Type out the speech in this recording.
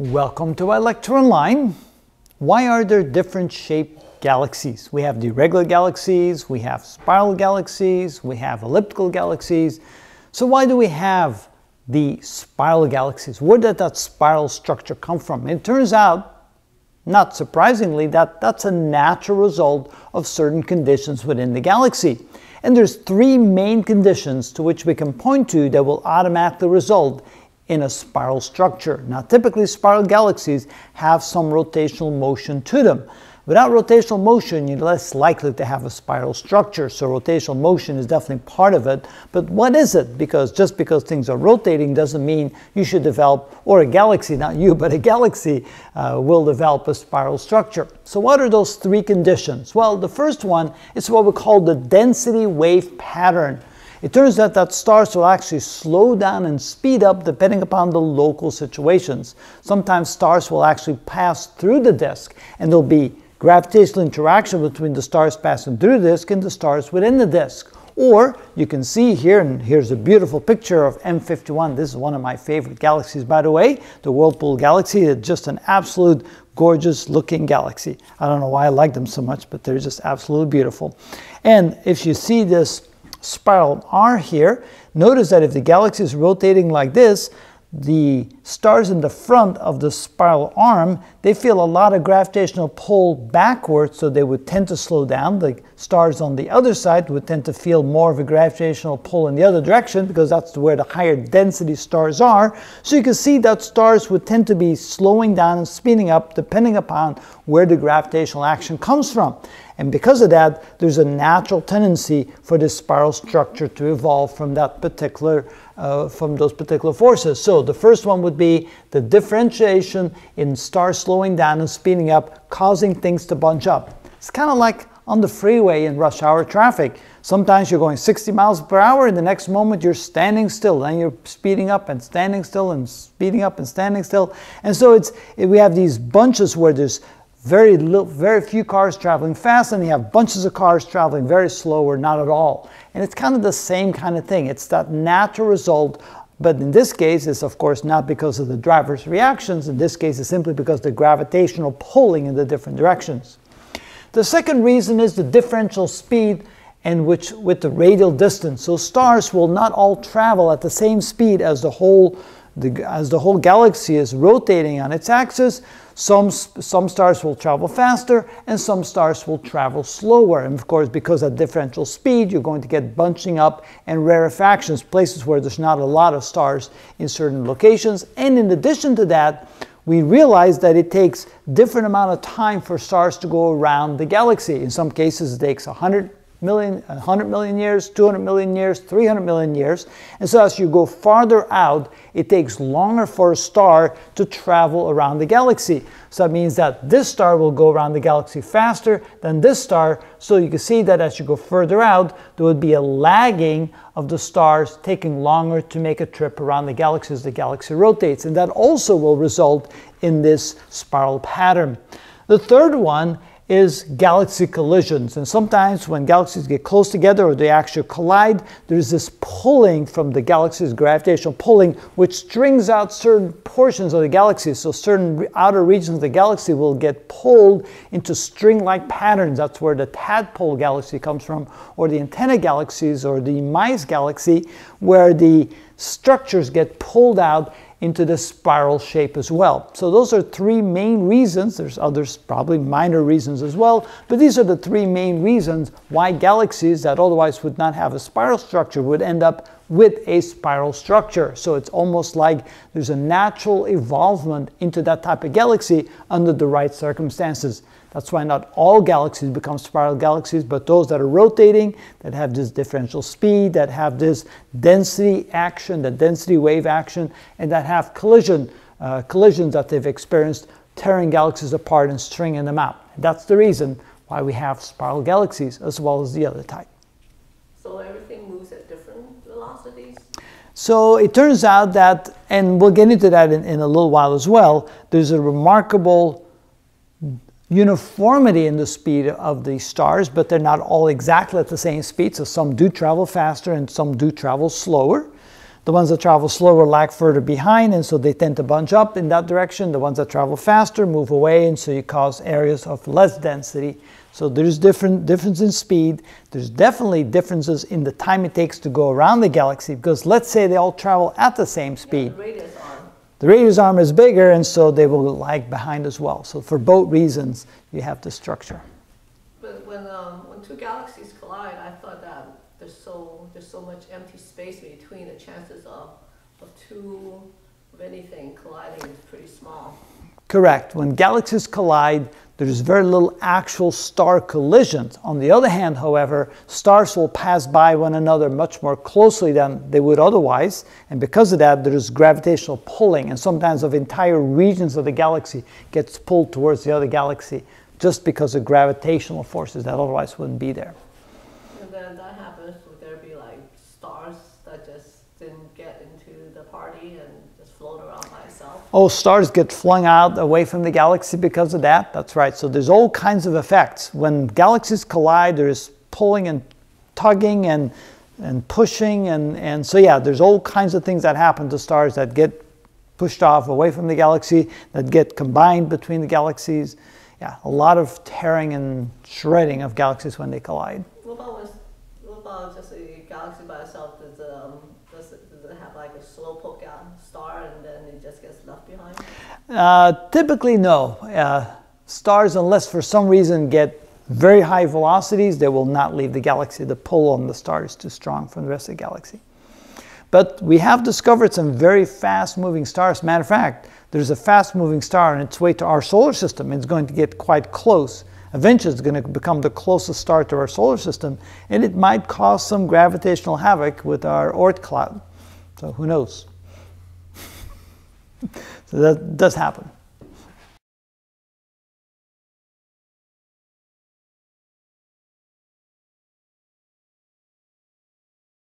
Welcome to Electronline. Why are there different shaped galaxies? We have the regular galaxies, we have spiral galaxies, we have elliptical galaxies. So why do we have the spiral galaxies? Where did that spiral structure come from? It turns out, not surprisingly, that that's a natural result of certain conditions within the galaxy. And there's three main conditions to which we can point to that will automatically result in a spiral structure. Now, typically spiral galaxies have some rotational motion to them. Without rotational motion, you're less likely to have a spiral structure. So rotational motion is definitely part of it. But what is it? Because just because things are rotating doesn't mean you should develop, or a galaxy, not you, but a galaxy will develop a spiral structure. So what are those three conditions? Well, the first one is what we call the density wave pattern. It turns out that stars will actually slow down and speed up depending upon the local situations. Sometimes stars will actually pass through the disk, and there'll be gravitational interaction between the stars passing through the disk and the stars within the disk. Or you can see here, and here's a beautiful picture of M51. This is one of my favorite galaxies, by the way, the Whirlpool Galaxy. It's just an absolute gorgeous looking galaxy. I don't know why I like them so much, but they're just absolutely beautiful. And if you see this spiral R here, notice that if the galaxy is rotating like this, the stars in the front of the spiral arm, they feel a lot of gravitational pull backwards, so they would tend to slow down. The stars on the other side would tend to feel more of a gravitational pull in the other direction, because that's where the higher density stars are. So you can see that stars would tend to be slowing down and speeding up depending upon where the gravitational action comes from. And because of that, there's a natural tendency for this spiral structure to evolve from that particular from those particular forces. So the first one would be the differentiation in stars slowing down and speeding up, causing things to bunch up. It's kind of like on the freeway in rush hour traffic. Sometimes you're going 60 miles per hour, and the next moment you're standing still, and you're speeding up and standing still and speeding up and standing still. And so we have these bunches where there's very few cars traveling fast, and you have bunches of cars traveling very slow or not at all. And it's kind of the same kind of thing. It's that natural result, but in this case, it's of course not because of the driver's reactions. In this case, it's simply because the gravitational pulling in the different directions. The second reason is the differential speed and with the radial distance. So stars will not all travel at the same speed as the whole galaxy is rotating on its axis. Some stars will travel faster, and some stars will travel slower. And of course, because of differential speed, you're going to get bunching up and rarefactions, places where there's not a lot of stars in certain locations. And in addition to that, we realize that it takes different amount of time for stars to go around the galaxy. In some cases, it takes 100 million years, 200 million years, 300 million years. And so as you go farther out, it takes longer for a star to travel around the galaxy. So that means that this star will go around the galaxy faster than this star. So you can see that as you go further out, there would be a lagging of the stars taking longer to make a trip around the galaxy as the galaxy rotates. And that also will result in this spiral pattern. The third one is galaxy collisions. And sometimes when galaxies get close together or they actually collide, there's this pulling from the galaxy's gravitational pulling, which strings out certain portions of the galaxy. So certain outer regions of the galaxy will get pulled into string-like patterns. That's where the tadpole galaxy comes from, or the antenna galaxies, or the mice galaxy, where the structures get pulled out into the spiral shape as well. So those are three main reasons. There's others, probably minor reasons as well, but these are the three main reasons why galaxies that otherwise would not have a spiral structure would end up with a spiral structure. So it's almost like there's a natural evolvement into that type of galaxy under the right circumstances. That's why not all galaxies become spiral galaxies, but those that are rotating, that have this differential speed, that have this density action, the density wave action, and that have collisions that they've experienced, tearing galaxies apart and stringing them out. And that's the reason why we have spiral galaxies as well as the other type. So everything moves at different velocities? So it turns out that, and we'll get into that in a little while as well, there's a remarkable uniformity in the speed of the stars, but they're not all exactly at the same speed. So some do travel faster and some do travel slower. The ones that travel slower lag further behind, and so they tend to bunch up in that direction. The ones that travel faster move away, and so you cause areas of less density. So there's difference in speed. There's definitely differences in the time it takes to go around the galaxy, because let's say they all travel at the same speed. Yeah, the radius arm is bigger, and so they will lag behind as well. So for both reasons, you have the structure. But when two galaxies collide, I thought that there's so much empty space between, the chances of anything colliding is pretty small. Correct. When galaxies collide, there's very little actual star collisions. On the other hand, however, stars will pass by one another much more closely than they would otherwise, and because of that, there's gravitational pulling, and sometimes of entire regions of the galaxy gets pulled towards the other galaxy just because of gravitational forces that otherwise wouldn't be there. And then that happens, would there be like stars that just didn't get into the party and just float around by itself? Oh, stars get flung out away from the galaxy because of that. That's right. So there's all kinds of effects. When galaxies collide, there's pulling and tugging and pushing. And so, yeah, there's all kinds of things that happen to stars that get pushed off away from the galaxy, that get combined between the galaxies. Yeah, a lot of tearing and shredding of galaxies when they collide. What about just a galaxy by itself? Does it have like a slowpoke star and then it just gets left behind? Typically, no. Stars, unless for some reason get very high velocities, they will not leave the galaxy. The pull on the star is too strong from the rest of the galaxy. But we have discovered some very fast-moving stars. Matter of fact, there's a fast-moving star on its way to our solar system. It's going to get quite close. Eventually, it's going to become the closest star to our solar system, and it might cause some gravitational havoc with our Oort cloud. So who knows? So that does happen.